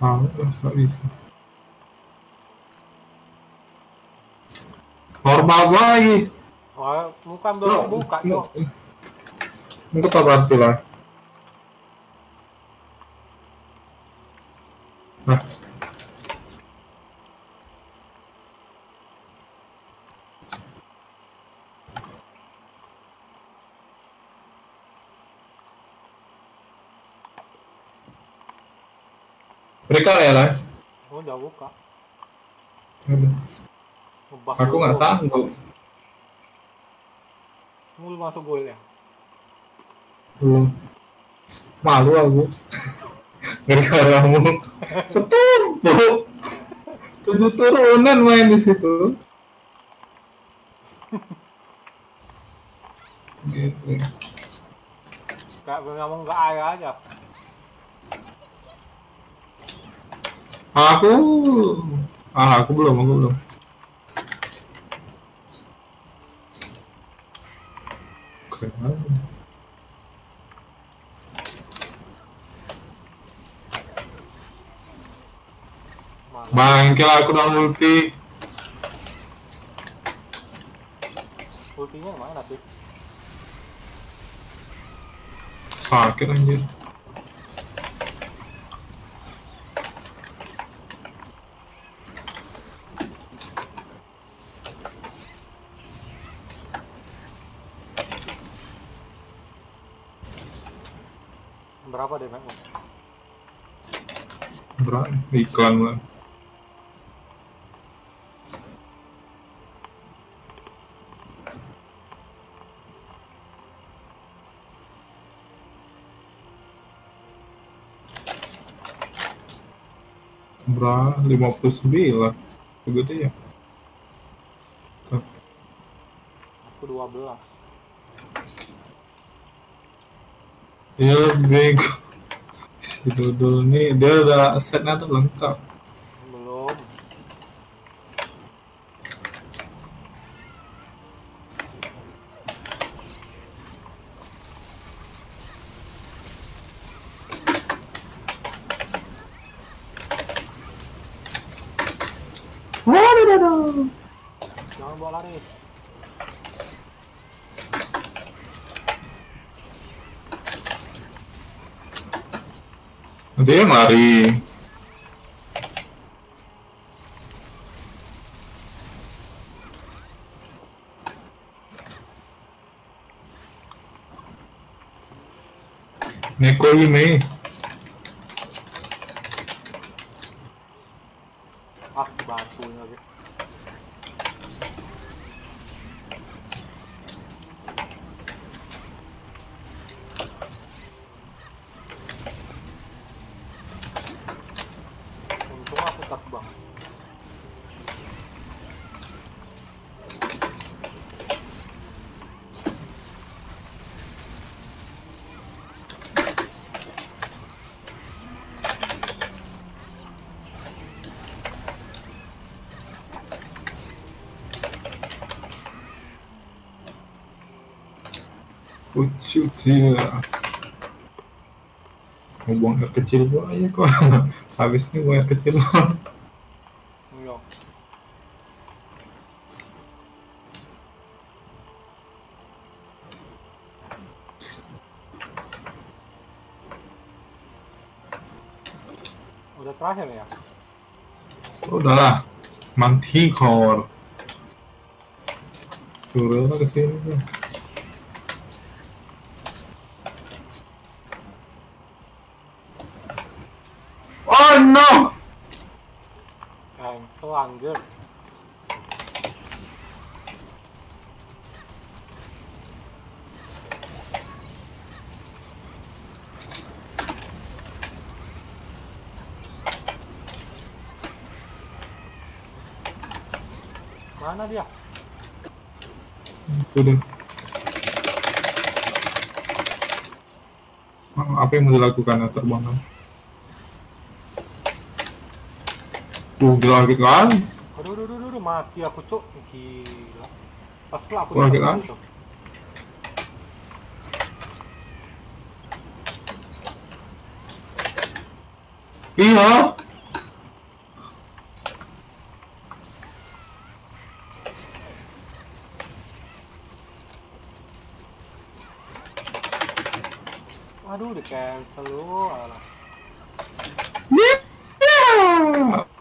Ahora avisa. Normal lagi. Oh, bukan belum buka kok. Untuk apa pula? Nah. Mereka ya lah. Oh, udah buka. Aku nggak sanggup. Mulu masuk gol ya? Belum. Malu aku. Gara-garamu. Setumpuk. 7 turunan main di situ. Gitu. Kak, gue ngomong ke ayah aja. Aku belum. Kenapa? Bangkil aku udah multi. Multinya mana sih? Sakit anjir. Berapa deh, Mek? Berapa? Iklan lah. Berapa? 59. Begitu ya? Aku 12. Dia lebih si Dodol nih, dia udah setnya tuh lengkap. Belum. Waduh, Dodol. Jangan bola nih. Dia mari. Neko ini. Ah, batuin lagi. Uci mau buang air kecil gua aja kok. Habis ini buang air kecil. Udah terakhir ya? Udahlah, mantikor turun ke sini tuh. No. I'm so angry. Mana dia? Itu deh. Apa yang mau dilakukan terbangun? Tuh, kaget kan? Aduh, mati aku cok. Gila. Pas pula aku kaget kan? Iya. Cancelo ahora.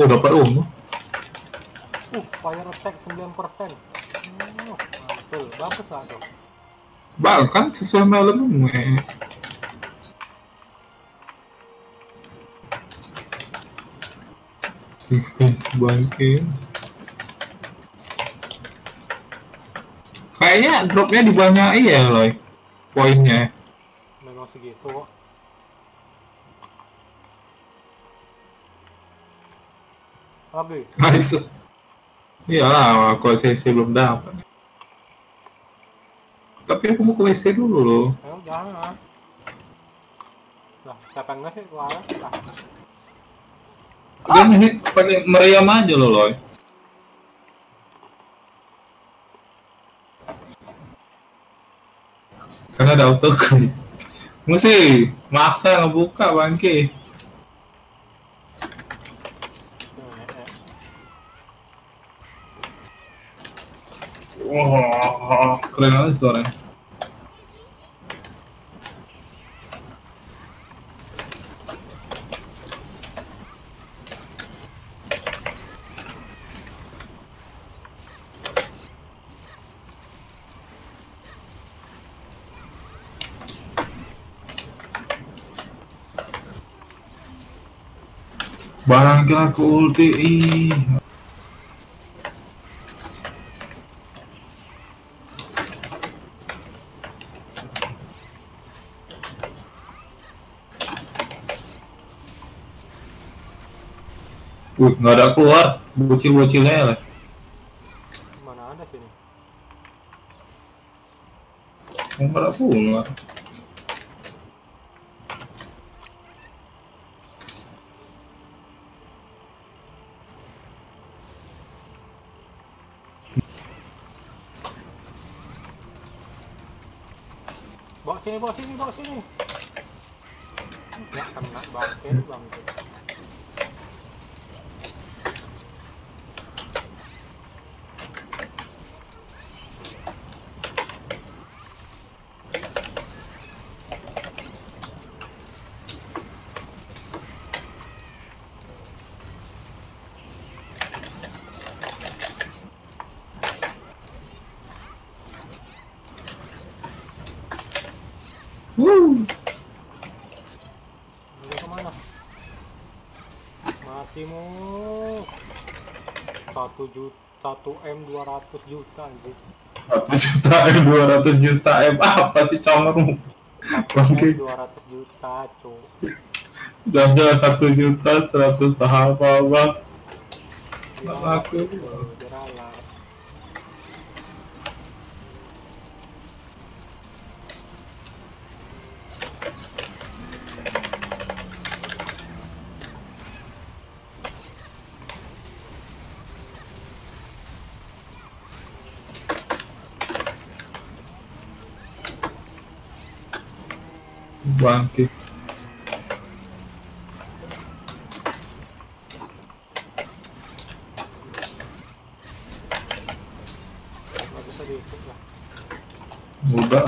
Oh, dapat umum. Fire attack 9%. Betul, bagus lah tu. Bahkan sesuai malam ni. Defense bangkit. Kayaknya dropnya dibanyakin ya, loh. Poinnya. Memang segitu. Abi. Iyalah, aku CC belum dapat. Tapi aku mau ke WC dulu loh. Ya udah lah. Nah, siapa yang nge-hit lah? Dia nge-hit pakai meriam aja loh, Loy. Karena ada auto-click. Mesti maksa ngebuka bangke. Wah, keren banget suaranya. Barang kira aku ulti. Nggak ada keluar bocil-bocilnya lah. Mana ada sini? Nggak ada keluar. Bawa sini, bawa sini, bawa sini. Nggak kena bangkit, bangkit. Dia kemana? Matimu 1 juta 1 M 200 juta. 1 juta M 200 juta. M apa sih comor? 1 M 200 juta cok. Jangan-jangan 1 juta 100 tahap apa? Nggak laku. Bangke. Mudah.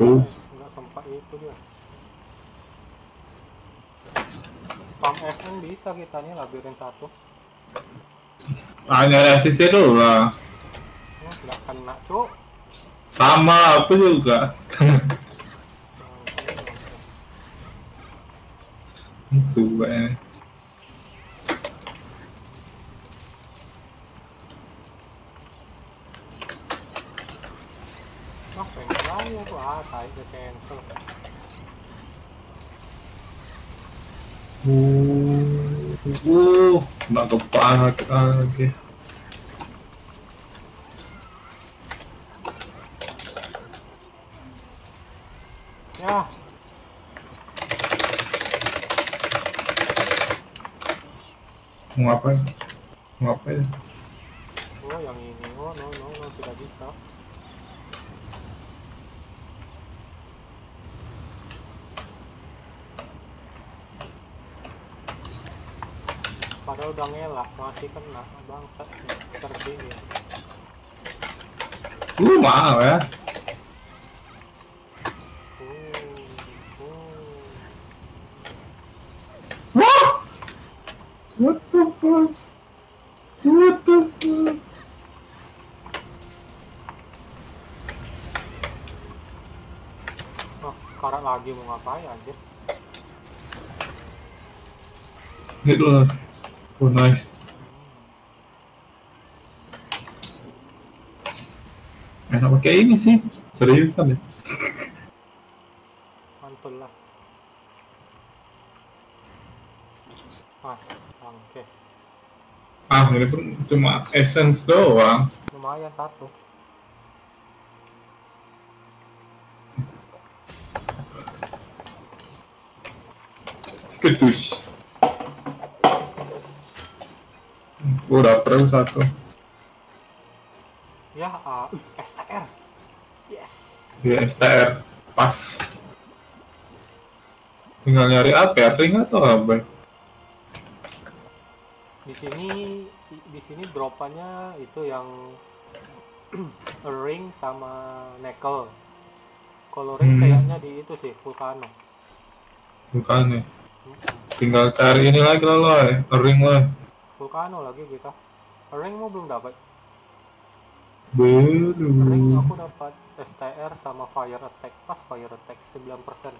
Oh. Enggak sempat itu dia. Spam FN bisa kita nih labirin 1. Hanya resisi dulu lah. Nggak kena cuk. Sama aku juga. Coba ini. Nothing, no, but I'll take the cancel. Whoa, bago pa kage. Yeah. Ngapa? Ngapa? Oh, yang ini, oh, no, tidak bisa. Padahal udah ngelak, masih kena, bangsat, terdingin. Mahal ya. Wah! What the fuck? What the fuck? Oh, sekarang lagi mau ngapain anjir? Hit lah. Oh, nice. Enak pakai ini sih, seriusan ya. Mantul lah. Pas, oke. Ini pun cuma essence doang. Lumayan satu. Skedus. Udah perlu satu. Ya, STR. Yes. Ya, STR. Pas. Tinggal nyari apa? Ring atau apa? Di sini dropannya itu yang ring sama nickel. Kalau ring kayaknya di itu sih Vulcano. Vulcano. Tinggal cari ini lagi loh, ring lah. Vulcano lagi kita. Ring mau belum dapat. Belum. Ring aku dapat STR sama fire attack. Pas fire attack 9%.